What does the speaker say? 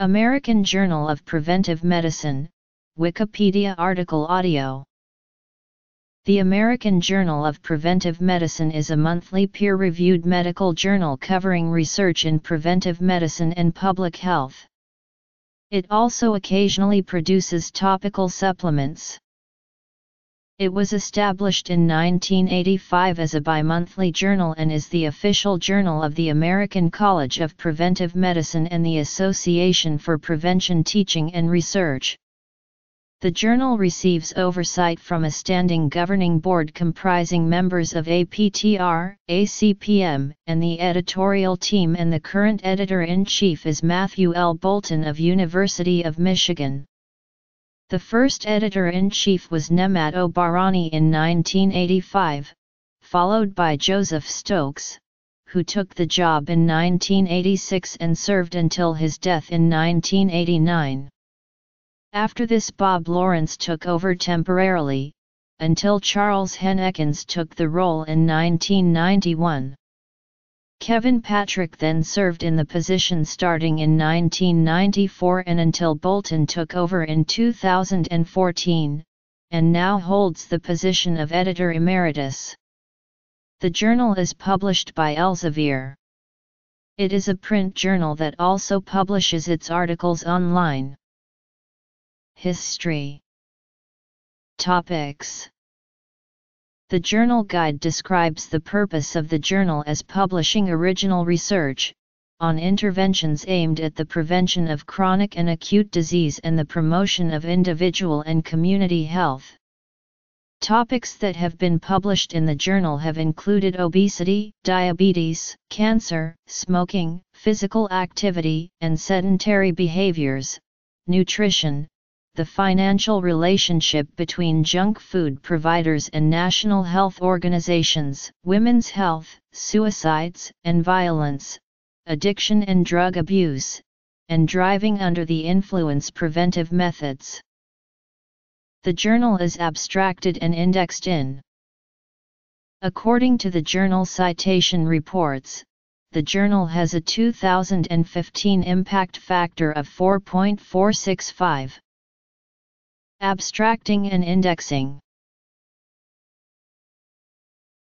American Journal of Preventive Medicine, Wikipedia article audio. The American Journal of Preventive Medicine is a monthly peer-reviewed medical journal covering research in preventive medicine and public health. It also occasionally produces topical supplements. It was established in 1985 as a bi-monthly journal and is the official journal of the American College of Preventive Medicine and the Association for Prevention Teaching and Research. The journal receives oversight from a standing governing board comprising members of APTR, ACPM, and the editorial team, and the current editor-in-chief is Matthew L. Bolton of University of Michigan. The first editor-in-chief was Nemat Obarani in 1985, followed by Joseph Stokes, who took the job in 1986 and served until his death in 1989. After this, Bob Lawrence took over temporarily, until Charles Henekens took the role in 1991. Kevin Patrick then served in the position starting in 1994 and until Bolton took over in 2014, and now holds the position of editor emeritus. The journal is published by Elsevier. It is a print journal that also publishes its articles online. History. Topics. The Journal Guide describes the purpose of the journal as publishing original research on interventions aimed at the prevention of chronic and acute disease and the promotion of individual and community health. Topics that have been published in the journal have included obesity, diabetes, cancer, smoking, physical activity, and sedentary behaviors, nutrition, the financial relationship between junk food providers and national health organizations, women's health, suicides and violence, addiction and drug abuse, and driving under the influence preventive methods. The journal is abstracted and indexed in. According to the Journal Citation Reports, the journal has a 2015 impact factor of 4.465. Abstracting and indexing.